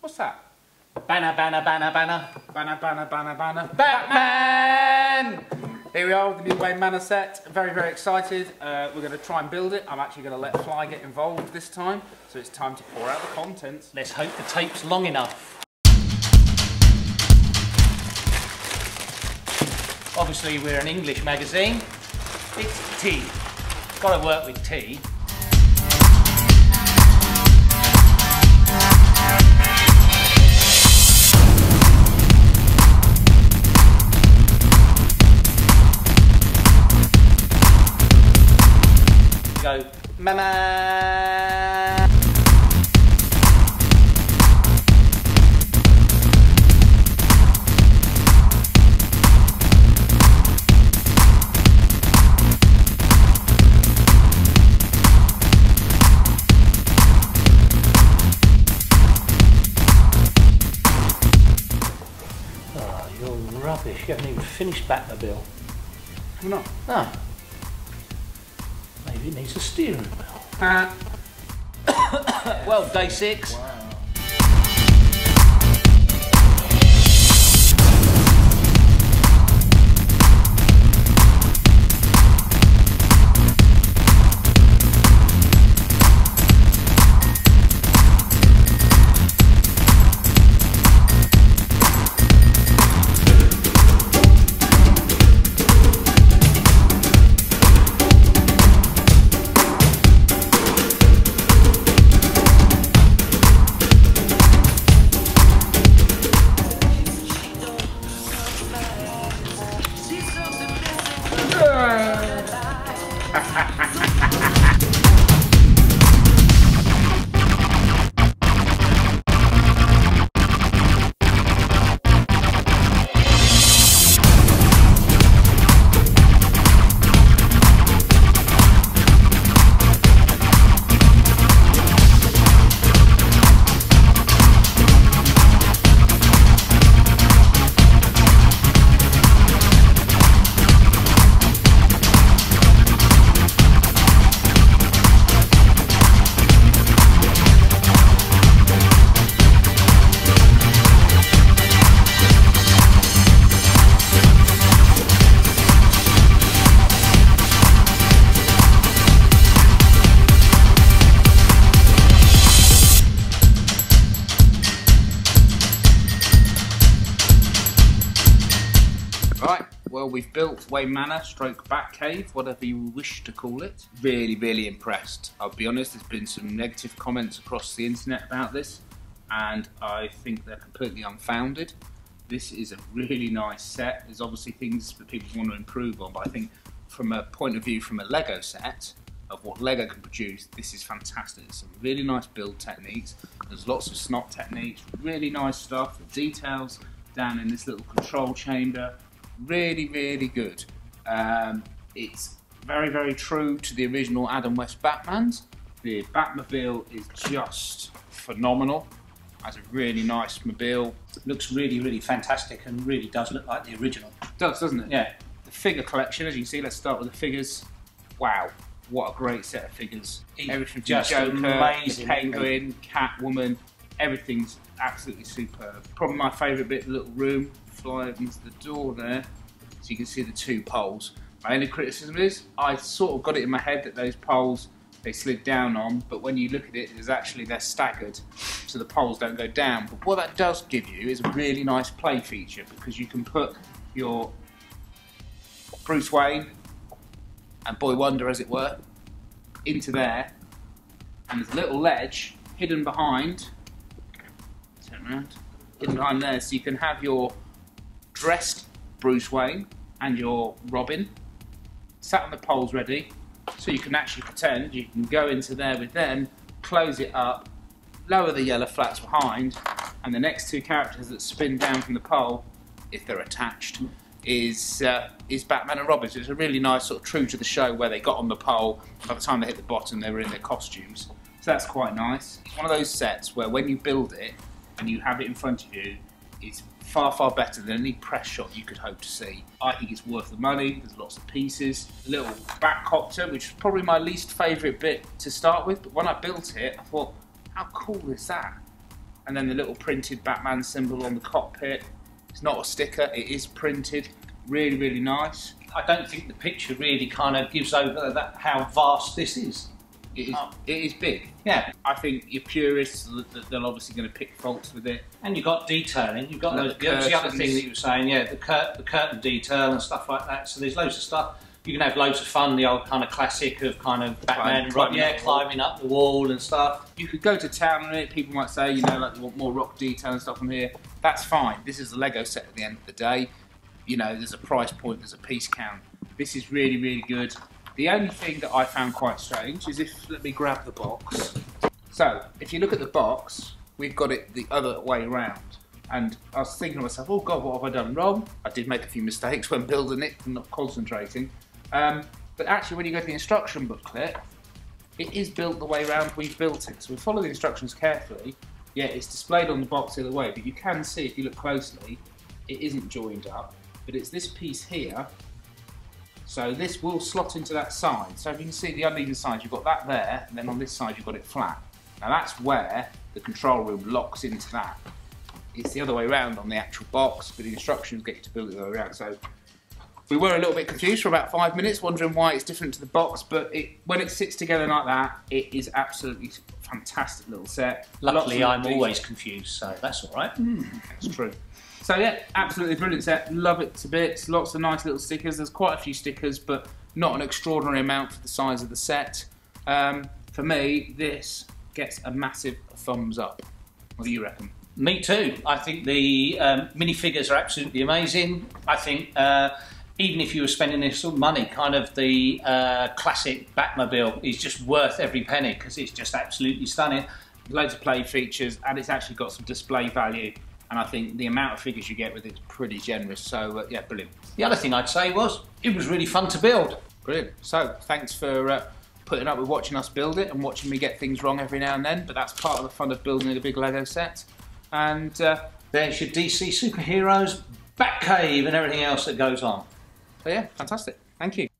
What's that? Banner, banner, banner, banner. Banner, banner, banner, banner. Batman! Here we are with the new Wayne Manor set. Very, very excited. We're going to try and build it. I'm actually going to let Fly get involved this time. So it's time to pour out the contents. Let's hope the tape's long enough. Obviously, we're an English magazine. It's tea. Got to work with tea. Go, Mama! Oh, you're rubbish. You haven't even finished Batmobile. Have you not? No. It needs a steering wheel. Well, day six. Wow. Well, we've built Wayne Manor / Batcave, whatever you wish to call it. Really, really impressed. I'll be honest, there's been some negative comments across the internet about this, and I think they're completely unfounded. This is a really nice set. There's obviously things that people want to improve on, but I think from a point of view from a LEGO set, of what LEGO can produce, this is fantastic. Some really nice build techniques. There's lots of snot techniques, really nice stuff. The details down in this little control chamber, really, really good. It's very, very true to the original Adam West Batmans. The Batmobile is just phenomenal. Has a really nice mobile. Looks really, really fantastic and really does look like the original. It does, doesn't it? Yeah. The figure collection, as you can see, let's start with the figures. Wow, what a great set of figures. Everything from Joker, the Penguin, Catwoman, everything's absolutely superb. Probably my favourite bit, the little room. Fly opens the door there, so you can see the two poles. My only criticism is, I sort of got it in my head that those poles, they slid down on, but when you look at it, it's actually they're staggered, so the poles don't go down. But what that does give you is a really nice play feature, because you can put your Bruce Wayne and Boy Wonder, as it were, into there, and there's a little ledge hidden behind, turn around, hidden behind there, so you can have your dressed Bruce Wayne and your Robin sat on the poles ready, so you can actually pretend you can go into there with them, close it up, lower the yellow flats behind, and the next two characters that spin down from the pole, if they're attached, is Batman and Robin. So it's a really nice sort of true to the show where they got on the pole, by the time they hit the bottom they were in their costumes. So that's quite nice. It's one of those sets where when you build it and you have it in front of you, it's far, far better than any press shot you could hope to see. I think it's worth the money. There's lots of pieces. A little Bat-copter, which is probably my least favourite bit to start with, but when I built it, I thought, how cool is that? and then the little printed Batman symbol on the cockpit. It's not a sticker, it is printed. Really, really nice. I don't think the picture really kind of gives over that how vast this is. It is big. Yeah. I think your purists, they're obviously going to pick faults with it. And you've got detailing. You've got those, the other thing that you were saying, yeah, the curtain detail and stuff like that. So there's loads of stuff. You can have loads of fun, the old kind of classic of kind of Batman climbing up the wall and stuff. You could go to town on it. People might say, you know, like, they want more rock detail and stuff on here. That's fine. This is a Lego set at the end of the day. You know, there's a price point, there's a piece count. This is really, really good. The only thing that I found quite strange is if, let me grab the box. So, if you look at the box, we've got it the other way around. And I was thinking to myself, oh God, what have I done wrong? I did make a few mistakes when building it and not concentrating. But actually, when you go to the instruction booklet, it is built the way around we've built it. So we follow the instructions carefully. Yeah, it's displayed on the box the other way, but you can see, if you look closely, it isn't joined up. But it's this piece here, so this will slot into that side. So if you can see the uneven sides, you've got that there, and then on this side you've got it flat. Now that's where the control room locks into that. It's the other way around on the actual box, but the instructions get you to build it the other way around. So we were a little bit confused for about 5 minutes, wondering why it's different to the box, but when it sits together like that, it is absolutely fantastic little set. Luckily, I'm always confused, so that's all right. That's true. So yeah, absolutely brilliant set, love it to bits, lots of nice little stickers. There's quite a few stickers, but not an extraordinary amount for the size of the set. For me, this gets a massive thumbs up. What do you reckon? Me too. I think the minifigures are absolutely amazing. I think even if you were spending this sort of money, kind of the classic Batmobile is just worth every penny because it's just absolutely stunning. Loads of play features, and it's actually got some display value. And I think the amount of figures you get with it is pretty generous. So yeah, brilliant. The other thing I'd say was, it was really fun to build. Brilliant. So thanks for putting up with watching us build it and watching me get things wrong every now and then, but that's part of the fun of building a big Lego set. And there's your DC Super Heroes, Batcave and everything else that goes on. So yeah, fantastic. Thank you.